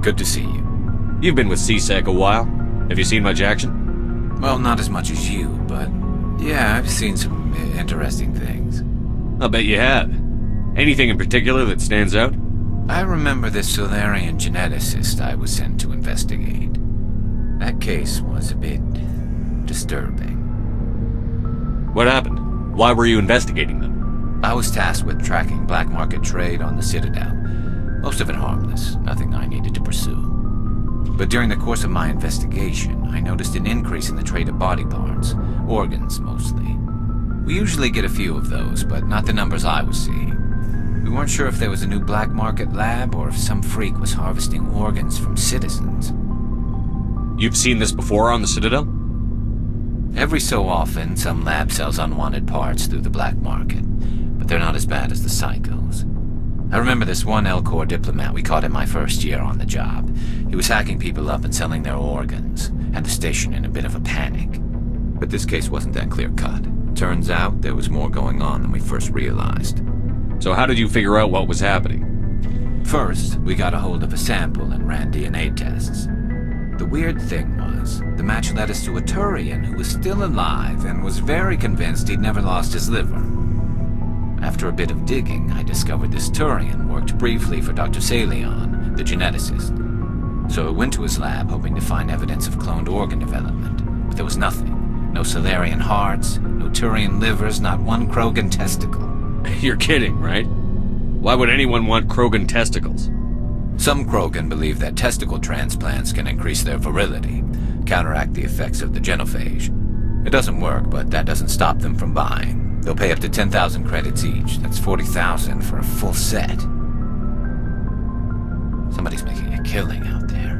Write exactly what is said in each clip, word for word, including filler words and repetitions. Good to see you. You've been with C-Sec a while. Have you seen much action? Well, not as much as you, but yeah, I've seen some interesting things. I'll bet you have. Anything in particular that stands out? I remember the Solarian geneticist I was sent to investigate. That case was a bit disturbing. What happened? Why were you investigating them? I was tasked with tracking black market trade on the Citadel. Most of it harmless, nothing I needed to pursue. But during the course of my investigation, I noticed an increase in the trade of body parts, organs mostly. We usually get a few of those, but not the numbers I was seeing. We weren't sure if there was a new black market lab or if some freak was harvesting organs from citizens. You've seen this before on the Citadel? Every so often, some lab sells unwanted parts through the black market, but they're not as bad as the psychos. I remember this one Elcor diplomat we caught in my first year on the job. He was hacking people up and selling their organs, had the station in a bit of a panic. But this case wasn't that clear-cut. Turns out there was more going on than we first realized. So how did you figure out what was happening? First, we got a hold of a sample and ran D N A tests. The weird thing was, the match led us to a Turian who was still alive and was very convinced he'd never lost his liver. After a bit of digging, I discovered this Turian worked briefly for Doctor Saleon, the geneticist. So I went to his lab hoping to find evidence of cloned organ development, but there was nothing. No Salarian hearts, no Turian livers, not one Krogan testicle. You're kidding, right? Why would anyone want Krogan testicles? Some Krogan believe that testicle transplants can increase their virility, counteract the effects of the genophage. It doesn't work, but that doesn't stop them from buying. They'll pay up to ten thousand credits each. That's forty thousand for a full set. Somebody's making a killing out there.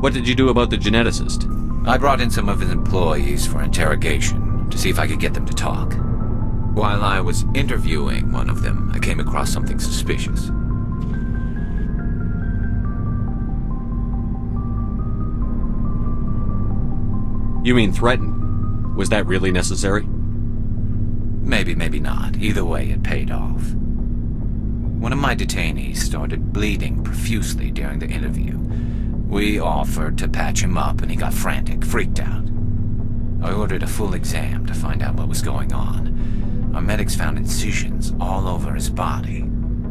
What did you do about the geneticist? I brought in some of his employees for interrogation to see if I could get them to talk. While I was interviewing one of them, I came across something suspicious. You mean threatened? Was that really necessary? Maybe, maybe not. Either way, it paid off. One of my detainees started bleeding profusely during the interview. We offered to patch him up, and he got frantic, freaked out. I ordered a full exam to find out what was going on. Our medics found incisions all over his body,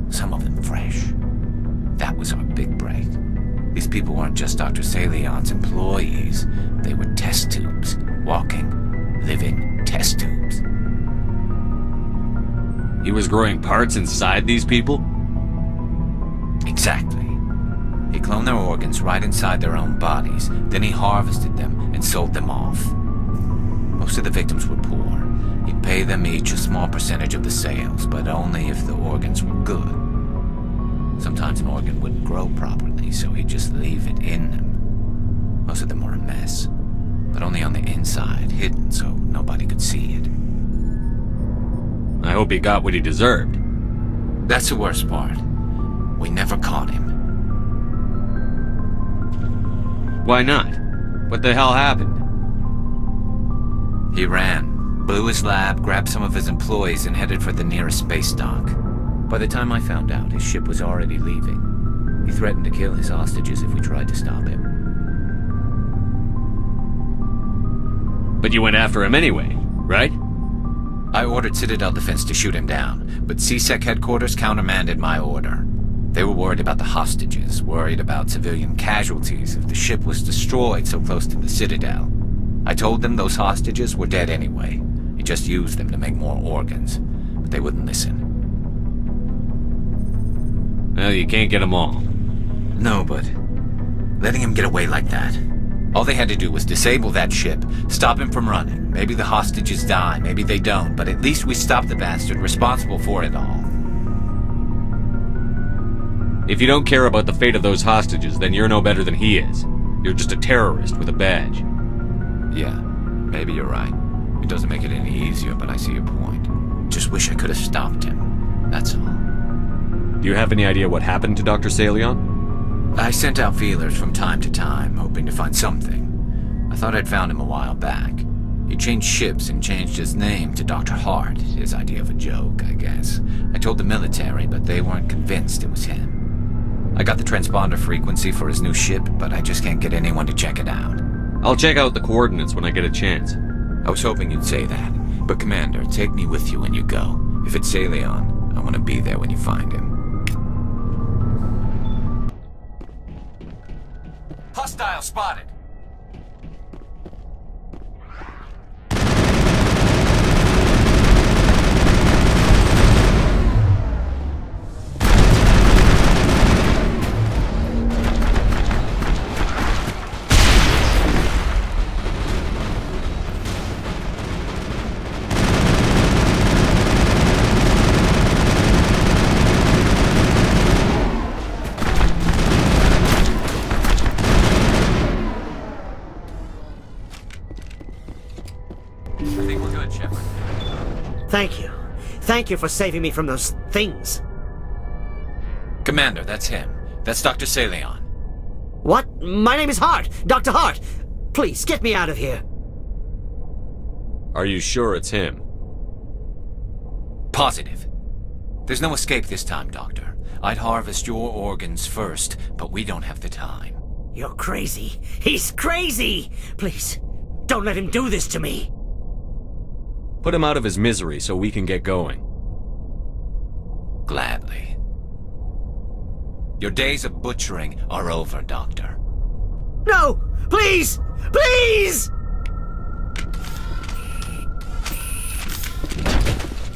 some of them fresh. That was our big break. These people weren't just Doctor Saleon's employees. They were test tubes, walking, living test tubes. He was growing parts inside these people? Exactly. He cloned their organs right inside their own bodies, then he harvested them and sold them off. Most of the victims were poor. He'd pay them each a small percentage of the sales, but only if the organs were good. Sometimes an organ wouldn't grow properly, so he'd just leave it in them. Most of them were a mess, but only on the inside, hidden so nobody could see it. I hope he got what he deserved. That's the worst part. We never caught him. Why not? What the hell happened? He ran, blew his lab, grabbed some of his employees, and headed for the nearest space dock. By the time I found out, his ship was already leaving. He threatened to kill his hostages if we tried to stop him. But you went after him anyway, right? I ordered Citadel Defense to shoot him down, but C-Sec headquarters countermanded my order. They were worried about the hostages, worried about civilian casualties if the ship was destroyed so close to the Citadel. I told them those hostages were dead anyway. He just used them to make more organs, but they wouldn't listen. Well, you can't get them all. No, but letting him get away like that... All they had to do was disable that ship, stop him from running. Maybe the hostages die, maybe they don't, but at least we stopped the bastard responsible for it all. If you don't care about the fate of those hostages, then you're no better than he is. You're just a terrorist with a badge. Yeah, maybe you're right. It doesn't make it any easier, but I see your point. Just wish I could have stopped him, that's all. Do you have any idea what happened to Doctor Saleon? I sent out feelers from time to time, hoping to find something. I thought I'd found him a while back. He changed ships and changed his name to Doctor Hart, his idea of a joke, I guess. I told the military, but they weren't convinced it was him. I got the transponder frequency for his new ship, but I just can't get anyone to check it out. I'll check out the coordinates when I get a chance. I was hoping you'd say that. But Commander, take me with you when you go. If it's Saleon, I want to be there when you find him. Hostile spotted! Thank you. Thank you for saving me from those things. Commander, that's him. That's Doctor Saleon. What? My name is Hart! Doctor Hart! Please, get me out of here. Are you sure it's him? Positive. There's no escape this time, Doctor. I'd harvest your organs first, but we don't have the time. You're crazy. He's crazy! Please, don't let him do this to me. Put him out of his misery so we can get going. Gladly. Your days of butchering are over, Doctor. No! Please! Please!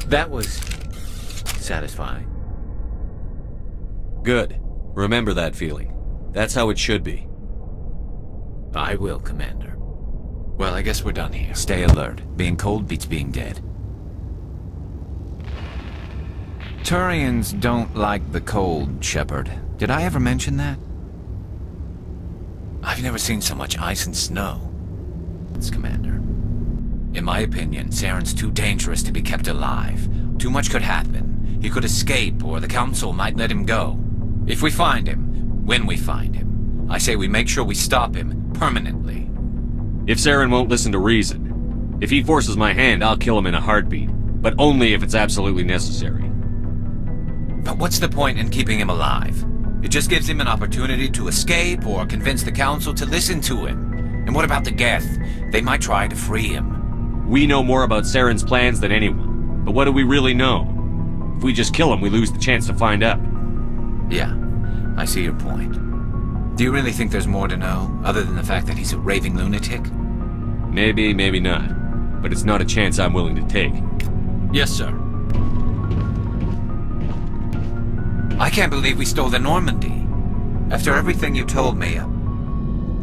That was satisfying. Good. Remember that feeling. That's how it should be. I will, Commander. Well, I guess we're done here. Stay alert. Being cold beats being dead. Turians don't like the cold, Shepard. Did I ever mention that? I've never seen so much ice and snow. It's Commander. In my opinion, Saren's too dangerous to be kept alive. Too much could happen. He could escape, or the Council might let him go. If we find him, when we find him, I say we make sure we stop him permanently. If Saren won't listen to reason. If he forces my hand, I'll kill him in a heartbeat. But only if it's absolutely necessary. But what's the point in keeping him alive? It just gives him an opportunity to escape or convince the Council to listen to him. And what about the Geth? They might try to free him. We know more about Saren's plans than anyone. But what do we really know? If we just kill him, we lose the chance to find out. Yeah, I see your point. Do you really think there's more to know, other than the fact that he's a raving lunatic? Maybe, maybe not. But it's not a chance I'm willing to take. Yes, sir. I can't believe we stole the Normandy. After everything you told me,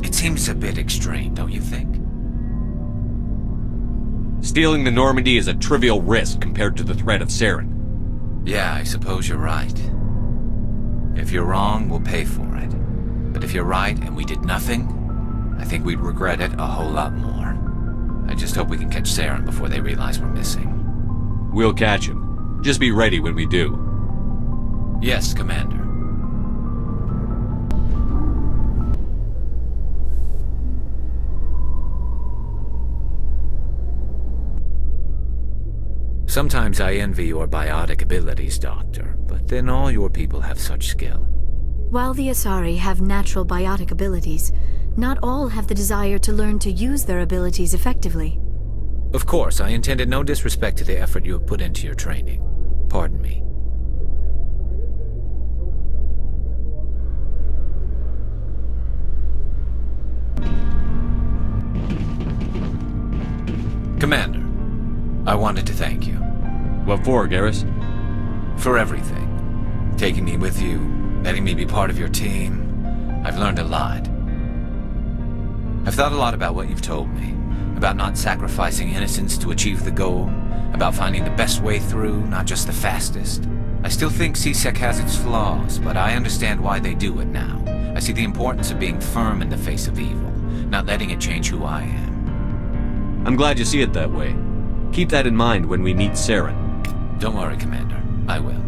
it seems a bit extreme, don't you think? Stealing the Normandy is a trivial risk compared to the threat of Saren. Yeah, I suppose you're right. If you're wrong, we'll pay for it. But if you're right, and we did nothing, I think we'd regret it a whole lot more. I just hope we can catch Saren before they realize we're missing. We'll catch him. Just be ready when we do. Yes, Commander. Sometimes I envy your biotic abilities, Doctor, but then all your people have such skill. While the Asari have natural biotic abilities, not all have the desire to learn to use their abilities effectively. Of course, I intended no disrespect to the effort you have put into your training. Pardon me. Commander, I wanted to thank you. What for, Garrus? For everything. Taking me with you. Letting me be part of your team. I've learned a lot. I've thought a lot about what you've told me. About not sacrificing innocence to achieve the goal. About finding the best way through, not just the fastest. I still think C-Sec has its flaws, but I understand why they do it now. I see the importance of being firm in the face of evil. Not letting it change who I am. I'm glad you see it that way. Keep that in mind when we meet Saren. Don't worry, Commander. I will.